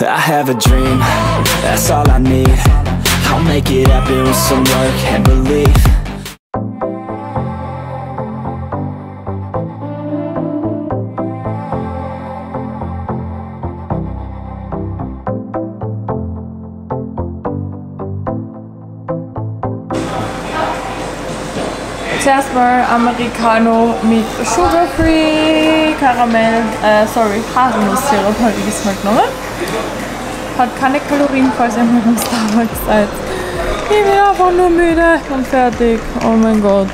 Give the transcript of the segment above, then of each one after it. I have a dream, that's all I need. I'll make it happen with some work and belief. Zuerst mal Americano mit Sugar-Free Karamell, Haselnusssirup habe ich diesmal genommen. Hat keine Kalorien, falls ihr mit dem Starbucks seid. Ich bin einfach nur müde und fertig. Oh mein Gott.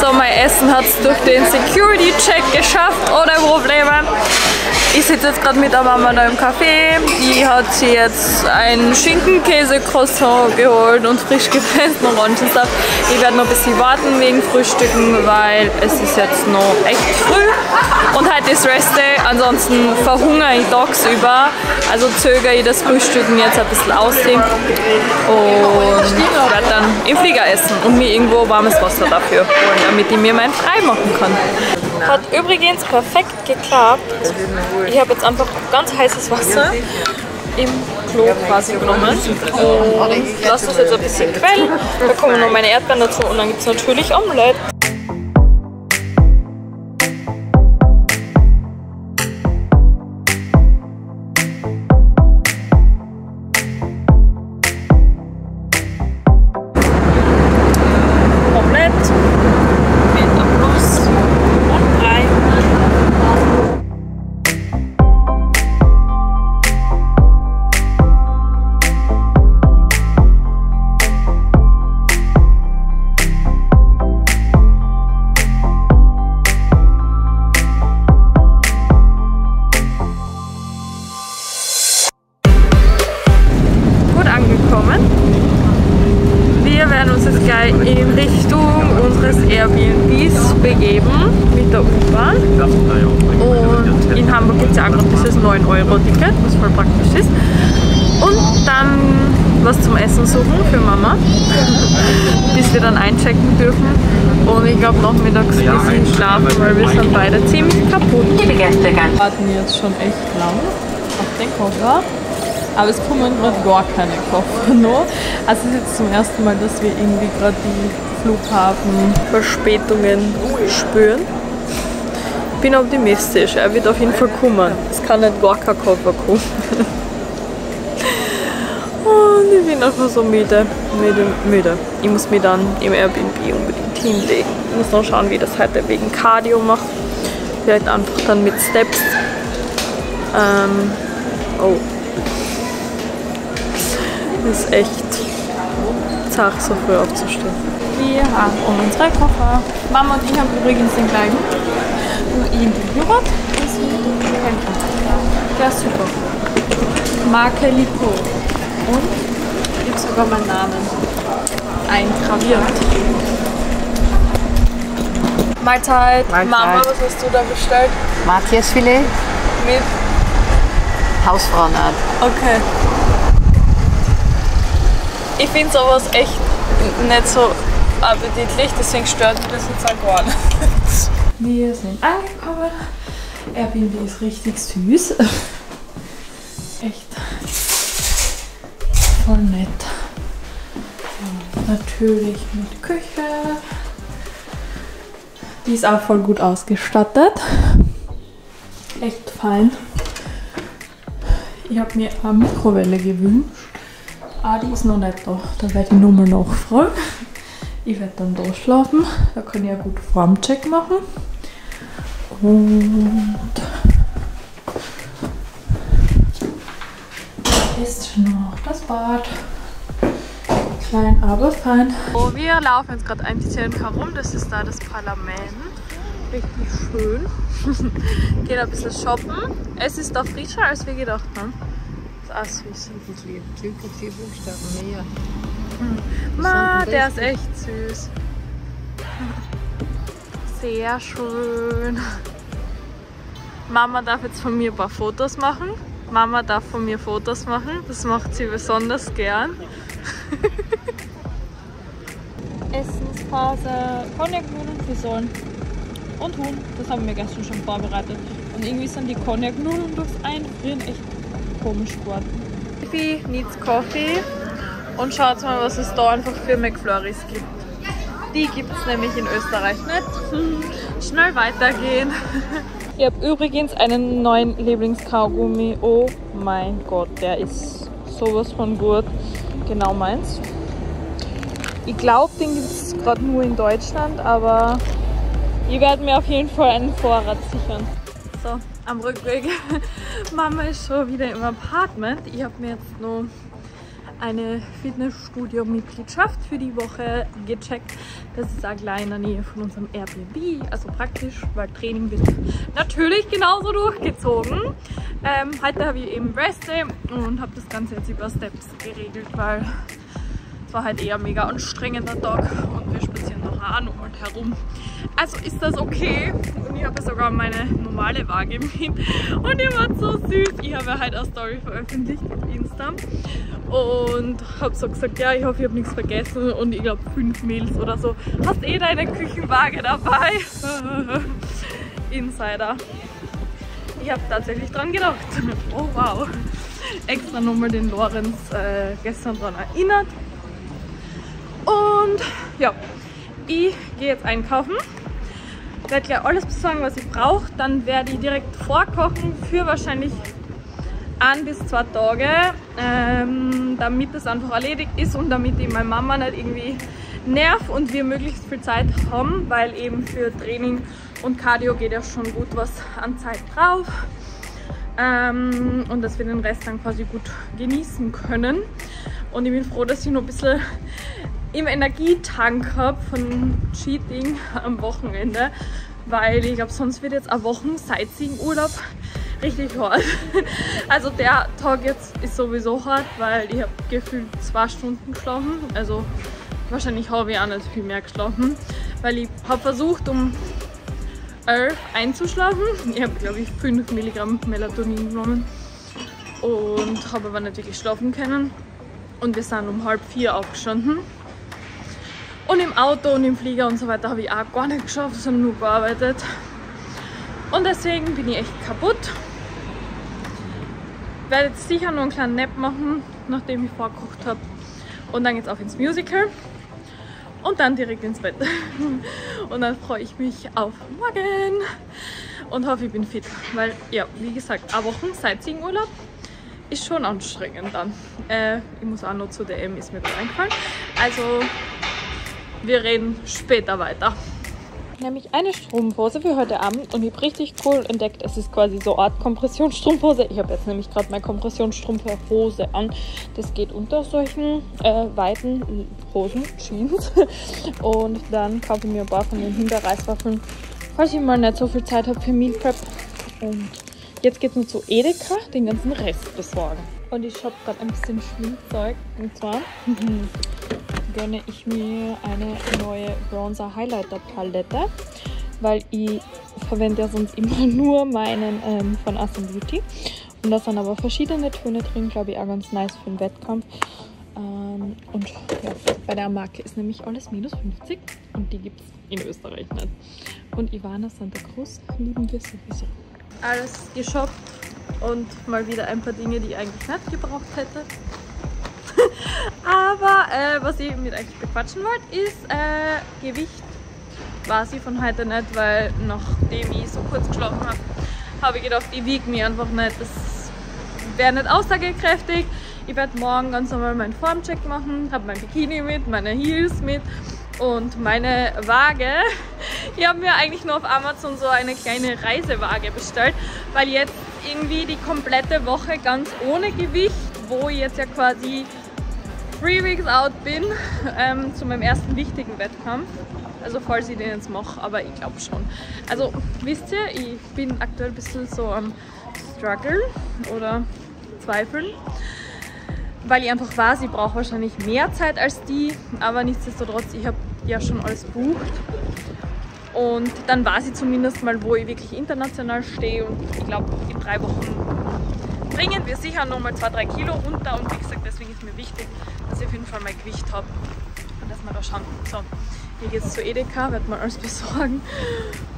So, mein Essen hat es durch den Security-Check geschafft, ohne Probleme. Ich sitze jetzt gerade mit der Mama da im Café. Die hat sich jetzt einen Schinkenkäse-Croissant geholt und frisch gepressten Orangensaft. Ich werde noch ein bisschen warten wegen Frühstücken, weil es ist jetzt noch echt früh. Und heute ist Restday, ansonsten verhungere ich tagsüber. Also zögere ich das Frühstücken jetzt ein bisschen aussehen. Und ich werde dann im Flieger essen und mir irgendwo warmes Wasser dafür holen, damit ich mir meinen frei machen kann. Hat übrigens perfekt geklappt. Ich habe jetzt einfach ganz heißes Wasser im Klo quasi genommen und lasse das jetzt ein bisschen quellen. Da kommen noch meine Erdbeeren dazu und dann gibt es natürlich Omelette. Bis wir dann einchecken dürfen und ich glaube nachmittags ein bisschen schlafen, weil wir sind beide ziemlich kaputt. Liebe Gäste, wir warten jetzt schon echt lang auf den Koffer, aber es kommen gerade gar keine Koffer noch. Also es ist jetzt zum ersten Mal, dass wir irgendwie gerade die Flughafenverspätungen spüren. Ich bin optimistisch, er wird auf jeden Fall kommen. Es kann nicht gar kein Koffer kommen. Und ich bin einfach so müde. Ich muss mir dann im Airbnb unbedingt hinlegen. Ich muss noch schauen, wie das heute wegen Cardio macht. Vielleicht einfach dann mit Steps. Oh. Das ist echt zart, so früh aufzustehen. Wir haben unsere Koffer. Mama und ich haben übrigens den gleichen. Nur ihn gehört. Der ist super. Marke Lipo. Und ich habe sogar meinen Namen eingraviert. Mahlzeit. Mama, was hast du da bestellt? Matthiasfilet. Mit? Hausfrauenart. Okay. Ich finde sowas echt nicht so appetitlich, deswegen stört mich das jetzt auch gar nicht. Wir sind angekommen. Airbnb ist richtig süß. Echt. Voll nett. Ja, natürlich mit Küche. Die ist auch voll gut ausgestattet. Echt fein. Ich habe mir eine Mikrowelle gewünscht. Ah, die ist noch nicht da. Da werde ich nur mal nachfragen. Ich werde dann da schlafen. Da kann ich ja gut Formcheck machen. Und ist noch das Bad. Klein, aber fein. So, wir laufen jetzt gerade ein bisschen herum. Das ist da das Parlament. Richtig schön. Geht ein bisschen shoppen. Es ist doch frischer, als wir gedacht haben. Das ist auch süß. Ma, der ist echt süß. Sehr schön. Mama darf jetzt von mir ein paar Fotos machen. Mama darf von mir Fotos machen, das macht sie besonders gern. Essenspause, Cognac-Nudeln und Fisolen und Huhn, das haben wir gestern schon vorbereitet. Und irgendwie sind die Cognac-Nudeln durchs Einfrieren echt komisch geworden. Coffee needs Coffee. Und schaut mal, was es da einfach für McFlurries gibt. Die gibt es nämlich in Österreich nicht. Schnell weitergehen. Ich habe übrigens einen neuen Lieblingskaugummi. Oh mein Gott, der ist sowas von gut. Genau meins. Ich glaube, den gibt es gerade nur in Deutschland, aber ich werde mir auf jeden Fall einen Vorrat sichern. So, am Rückweg. Mama ist schon wieder im Apartment. Ich habe mir jetzt noch eine Fitnessstudio-Mitgliedschaft für die Woche gecheckt. Das ist auch gleich in der Nähe von unserem Airbnb, also praktisch, weil Training wird natürlich genauso durchgezogen. Heute habe ich eben Rest Day und habe das Ganze jetzt über Steps geregelt, weil es war halt eher mega anstrengender Tag und wir spazieren noch an und herum. Also ist das okay und ich habe sogar meine normale Waage mit und ihr wart so süß. Ich habe halt eine Story veröffentlicht auf Insta. Und habe so gesagt, ja, ich hoffe, ich habe nichts vergessen und ich glaube 5 Meals oder so. Hast eh deine Küchenwaage dabei? Insider. Ich habe tatsächlich dran gedacht. Oh wow. Extra nochmal den Lorenz gestern dran erinnert. Und ja, ich gehe jetzt einkaufen. Ich werde gleich alles besorgen, was ich brauche. Dann werde ich direkt vorkochen für wahrscheinlich 1 bis 2 Tage, damit das einfach erledigt ist und damit ich meine Mama nicht irgendwie nerv und wir möglichst viel Zeit haben, weil eben für Training und Cardio geht ja schon gut was an Zeit drauf und dass wir den Rest dann quasi gut genießen können. Und ich bin froh, dass ich noch ein bisschen im Energietank habe von Cheating am Wochenende, weil ich glaube, sonst wird jetzt eine Woche Sightseeing-Urlaub richtig hart. Also der Tag jetzt ist sowieso hart, weil ich habe gefühlt 2 Stunden geschlafen. Also wahrscheinlich habe ich auch nicht viel mehr geschlafen, weil ich habe versucht um 11 einzuschlafen. Ich habe glaube ich 5 Milligramm Melatonin genommen und habe aber nicht wirklich schlafen können. Und wir sind um 3:30 aufgestanden. Und im Auto und im Flieger und so weiter habe ich auch gar nicht geschafft, sondern nur gearbeitet. Und deswegen bin ich echt kaputt. Ich werde jetzt sicher noch einen kleinen Nap machen, nachdem ich vorgekocht habe. Und dann geht's auf ins Musical. Und dann direkt ins Bett. Und dann freue ich mich auf morgen. Und hoffe, ich bin fit. Weil, ja, wie gesagt, eine Woche Sightseeing-Urlaub ist schon anstrengend dann. Ich muss auch noch zu DM, ist mir gerade eingefallen. Also, wir reden später weiter. Nämlich eine Strumpfhose für heute Abend und ich habe richtig cool entdeckt, es ist quasi so eine Art Kompressionsstrumpfhose. Ich habe jetzt nämlich gerade meine Kompressionsstrumpfhose an. Das geht unter solchen weiten Hosen, Jeans. Und dann kaufe ich mir ein paar von den Himbeerreiswaffeln, falls ich mal nicht so viel Zeit habe für Meal Prep. Und jetzt geht es nur zu Edeka, den ganzen Rest besorgen. Und ich shoppe gerade ein bisschen Schminkzeug. Und zwar gönne ich mir eine neue Bronzer Highlighter Palette, weil ich verwende ja sonst immer nur meinen von Asam Beauty. Und da sind aber verschiedene Töne drin, glaube ich auch ganz nice für den Wettkampf. Und ja, bei der Marke ist nämlich alles minus 50 und die gibt es in Österreich nicht. Und Ivana Santa Cruz lieben wir sowieso. Alles geshoppt und mal wieder ein paar Dinge, die ich eigentlich nicht gebraucht hätte. Aber was ich mit euch bequatschen wollte, ist Gewicht. War sie von heute nicht, weil nachdem ich so kurz geschlafen habe, habe ich gedacht, ich wiege mich einfach nicht. Das wäre nicht aussagekräftig. Ich werde morgen ganz normal meinen Formcheck machen. Habe mein Bikini mit, meine Heels mit und meine Waage. Ich habe mir eigentlich nur auf Amazon so eine kleine Reisewaage bestellt, weil jetzt irgendwie die komplette Woche ganz ohne Gewicht, wo ich jetzt ja quasi 3 Weeks out bin zu meinem ersten wichtigen Wettkampf. Also falls ich den jetzt mache, aber ich glaube schon. Also wisst ihr, ich bin aktuell ein bisschen so am Struggeln oder Zweifeln, weil ich einfach weiß, ich brauche wahrscheinlich mehr Zeit als die, aber nichtsdestotrotz, ich habe ja schon alles gebucht. Und dann weiß ich zumindest mal, wo ich wirklich international stehe und ich glaube, in 3 Wochen bringen wir sicher nochmal 2-3 Kilo runter und wie gesagt, deswegen ist mir wichtig, dass ich auf jeden Fall mein Gewicht habe und dass wir da schauen. So, hier geht es zu Edeka, werde mal alles besorgen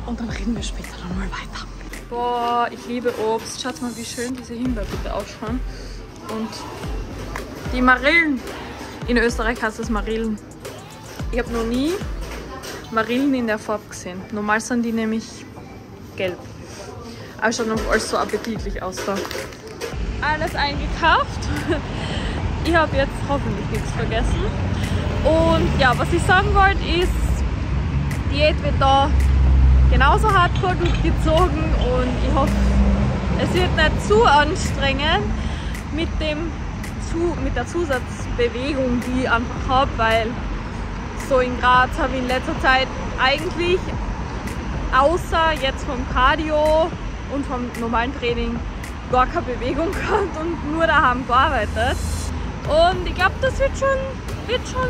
und dann reden wir später nochmal weiter. Boah, ich liebe Obst. Schaut mal, wie schön diese Himbeeren bitte ausschauen. Und die Marillen. In Österreich heißt das Marillen. Ich habe noch nie Marillen in der Farbe gesehen. Normal sind die nämlich gelb. Aber schaut noch alles so appetitlich aus da. Alles eingekauft. Ich habe jetzt hoffentlich nichts vergessen. Und ja, was ich sagen wollte ist, die Diät wird da genauso hardcore durchgezogen und ich hoffe, es wird nicht zu anstrengend mit der Zusatzbewegung, die ich einfach habe, weil so in Graz habe ich in letzter Zeit eigentlich außer jetzt vom Cardio und vom normalen Training gar keine Bewegung gehabt und nur daheim gearbeitet. Und ich glaube, das wird schon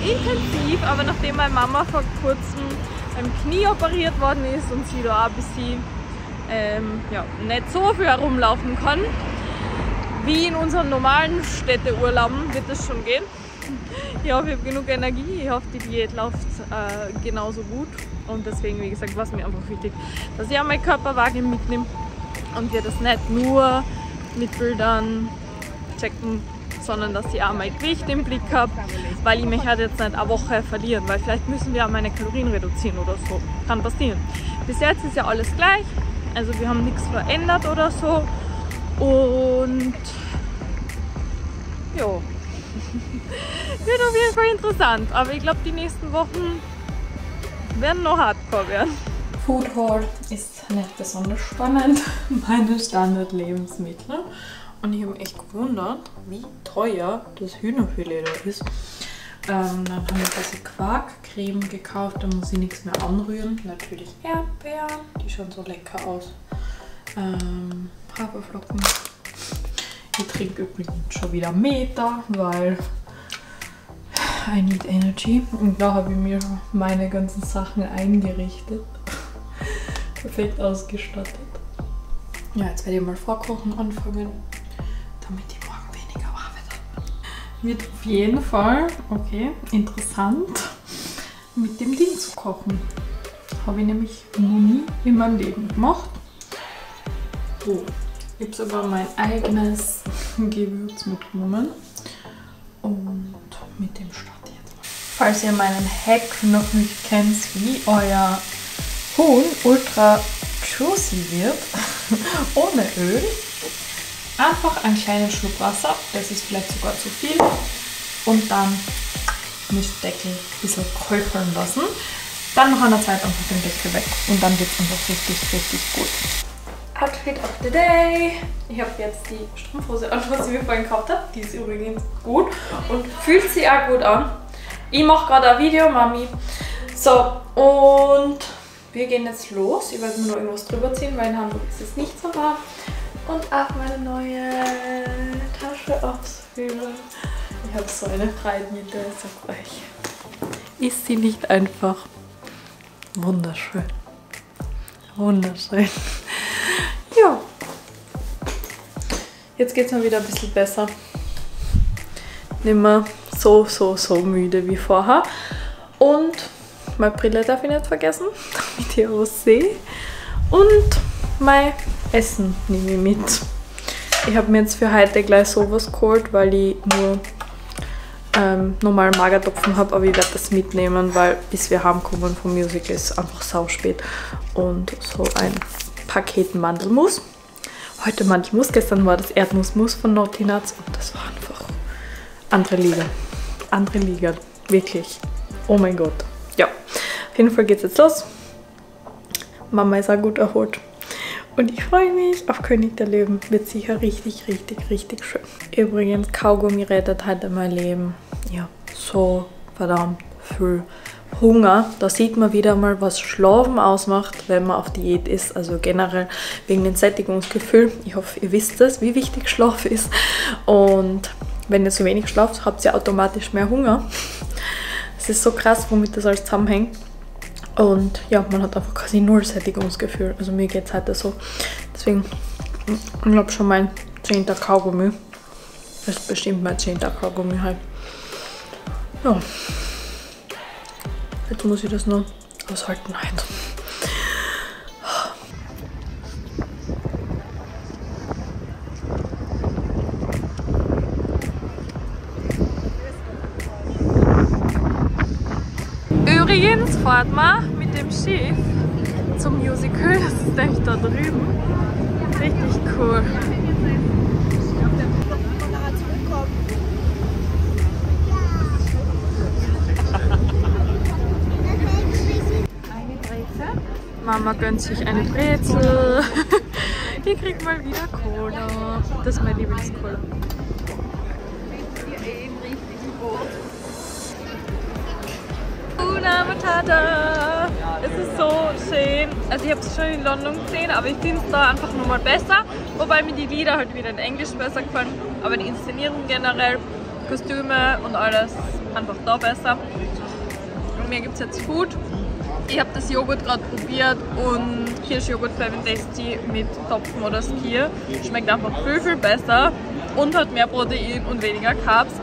intensiv, aber nachdem meine Mama vor kurzem am Knie operiert worden ist und sie da ein bisschen ja, nicht so viel herumlaufen kann, wie in unseren normalen Städteurlauben, wird das schon gehen. Ich hoffe, ich habe genug Energie, ich hoffe, die Diät läuft genauso gut und deswegen, wie gesagt, war es mir einfach wichtig, dass ich auch meine Körperwaage mitnehme und wir das nicht nur mit Bildern checken, sondern dass ich auch mein Gewicht im Blick habe, weil ich mich halt jetzt nicht eine Woche verlieren, weil vielleicht müssen wir auch meine Kalorien reduzieren oder so. Kann passieren. Bis jetzt ist ja alles gleich, also wir haben nichts verändert oder so und ja, wird auf jeden Fall interessant, aber ich glaube die nächsten Wochen werden noch hardcore werden. Food Haul ist nicht besonders spannend, meine Standard-Lebensmittel. Und ich habe mich echt gewundert, wie teuer das Hühnerfilet da ist. Dann haben wir diese Quarkcreme gekauft, da muss ich nichts mehr anrühren. Natürlich Erdbeeren, die schauen so lecker aus. Haferflocken. Ich trinke übrigens schon wieder Meter, weil I need energy. Und da habe ich mir meine ganzen Sachen eingerichtet. Perfekt ausgestattet. Ja, jetzt werde ich mal vorkochen anfangen. Damit ich morgen weniger Arbeit habe. Wird auf jeden Fall, okay, interessant, mit dem Ding zu kochen. Habe ich nämlich noch nie in meinem Leben gemacht. Oh, ich habe sogar mein eigenes Gewürz mitgenommen. Und mit dem starte ich jetzt mal. Falls ihr meinen Hack noch nicht kennt, wie euer Huhn ultra juicy wird, ohne Öl, einfach einen kleinen Schluck Wasser, das ist vielleicht sogar zu viel, und dann mit Deckel ein bisschen köcheln lassen. Dann nach einer Zeit einfach den Deckel weg und dann wird es einfach richtig, richtig gut. Outfit of the Day! Ich habe jetzt die Strumpfhose an, was ich mir vorhin gekauft habe. Die ist übrigens gut und fühlt sich auch gut an. Ich mache gerade ein Video, Mami. So, und wir gehen jetzt los. Ich werde mir noch irgendwas drüber ziehen, weil in Hamburg ist es nicht so warm. Und auch meine neue Tasche ausführen. Ich habe so eine Freiliebe, sag euch. Ist sie nicht einfach wunderschön? Wunderschön. Ja. Jetzt geht es mir wieder ein bisschen besser. Nicht mehr so, so müde wie vorher. Und meine Brille darf ich nicht vergessen, damit ihr was seht. Und mein Essen nehme ich mit. Ich habe mir jetzt für heute gleich sowas geholt, weil ich nur normalen Magertopfen habe, aber ich werde das mitnehmen, weil bis wir heimkommen vom Musical ist einfach sau spät. Und so ein Paket Mandelmus. Heute Mandelmus, gestern war das Erdnussmus von Naughty Nuts und das war einfach andere Liga. Andere Liga, wirklich. Oh mein Gott. Ja, auf jeden Fall geht's jetzt los. Mama ist auch gut erholt. Und ich freue mich auf König der Löwen. Wird sicher richtig, richtig, richtig schön. Übrigens, Kaugummi rettet heute mein Leben. Ja, so verdammt viel Hunger. Da sieht man wieder mal, was Schlafen ausmacht, wenn man auf Diät ist. Also generell wegen dem Sättigungsgefühl. Ich hoffe, ihr wisst es, wie wichtig Schlaf ist. Und wenn ihr so wenig schlaft, habt ihr automatisch mehr Hunger. Es ist so krass, womit das alles zusammenhängt. Und ja, man hat einfach quasi null Sättigungsgefühl. Also mir geht es heute so. Deswegen, ich glaube schon mein 10. Kaugummi. Das ist bestimmt mein 10. Kaugummi halt. Ja. Jetzt muss ich das nur aushalten halt. Übrigens fahrt man mit dem Schiff zum Musical, das ist nämlich da drüben. Richtig cool. Mama gönnt sich eine Brezel. Die kriegt mal wieder Cola. Das ist mein Lieblingscola. Una Matata! Es ist so schön. Also ich habe es schon in London gesehen, aber ich finde es da einfach nochmal besser. Wobei mir die Lieder halt wieder in Englisch besser gefallen. Aber die Inszenierung generell, Kostüme und alles einfach da besser. Und mir gibt es jetzt Food. Ich habe das Joghurt gerade probiert und Kirschjoghurt Flavin Tasty mit Topfen oder Skyr. Schmeckt einfach viel, viel besser und hat mehr Protein und weniger Carbs.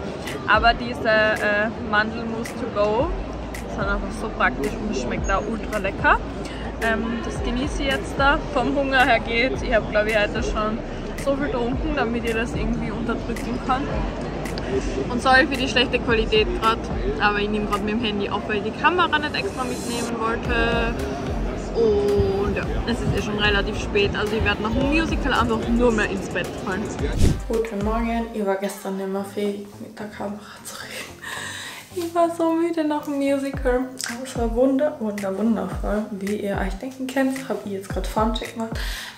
Aber diese Mandelmus to go sind einfach so praktisch und schmeckt auch ultra lecker. Das genieße ich jetzt da. Vom Hunger her geht's. Ich habe, glaube ich, heute schon so viel getrunken, damit ich das irgendwie unterdrücken kann. Und sorry für die schlechte Qualität gerade, aber ich nehme gerade mit dem Handy auf, weil ich die Kamera nicht extra mitnehmen wollte. Und ja, es ist eh schon relativ spät, also ich werde nach dem Musical einfach nur mehr ins Bett fallen. Guten Morgen, ich war gestern nicht mehr fähig mit der Kamera zu reden. Ich war so müde nach dem Musical, aber es war wundervoll. Wie ihr euch denken könnt, habe ich jetzt gerade Formcheck gemacht.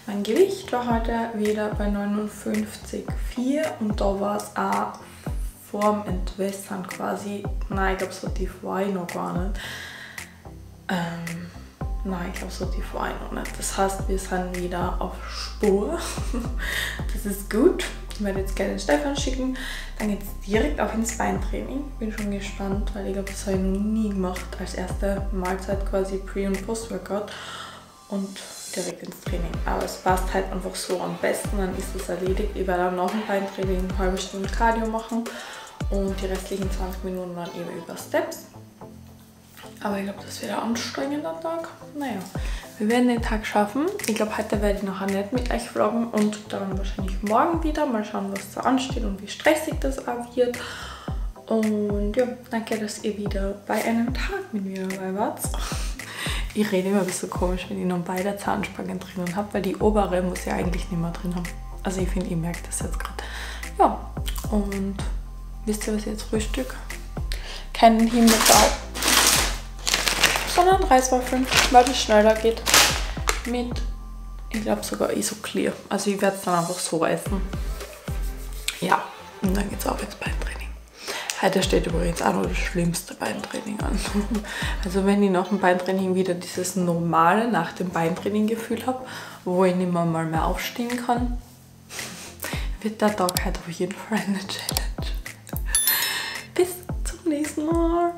Mein Gewicht war heute wieder bei 59,4 und da war es auch vorm Entwässern quasi. Nein, ich glaube, so tief war ich noch gar nicht. Nein, ich glaube, so tief war ich noch nicht. Das heißt, wir sind wieder auf Spur. Das ist gut. Ich werde jetzt gerne den Stefan schicken. Dann geht es direkt auch ins Beintraining. Bin schon gespannt, weil ich glaube, das habe ich noch nie gemacht. Als erste Mahlzeit quasi Pre- und Post-Workout. Und direkt ins Training. Aber es passt halt einfach so am besten, dann ist es erledigt. Ich werde dann noch ein Beintraining, eine halbe Stunde Cardio machen und die restlichen 20 Minuten dann eben über Steps. Aber ich glaube, das wird ein anstrengender Tag. Naja, wir werden den Tag schaffen. Ich glaube, heute werde ich noch nicht mit euch vloggen und dann wahrscheinlich morgen wieder. Mal schauen, was da ansteht und wie stressig das auch wird. Und ja, danke, dass ihr wieder bei einem Tag mit mir dabei wart. Ich rede immer ein bisschen komisch, wenn ich noch beide Zahnspangen drinnen habe, weil die obere muss ja eigentlich nicht mehr drin haben. Also ich finde, ich merke das jetzt gerade. Ja, und wisst ihr, was ich jetzt frühstück? Keinen Himbeerbau, sondern Reiswaffeln, weil das schneller geht mit, ich glaube sogar IsoClear. Also ich werde es dann einfach so essen. Ja, und dann geht es auch ins Beintraining. Heute steht übrigens auch noch das schlimmste Beintraining an. Also wenn ich nach dem Beintraining wieder dieses normale nach dem Beintraining-Gefühl habe, wo ich nicht mehr aufstehen kann, wird der Tag heute auf jeden Fall eine Challenge. Bis zum nächsten Mal.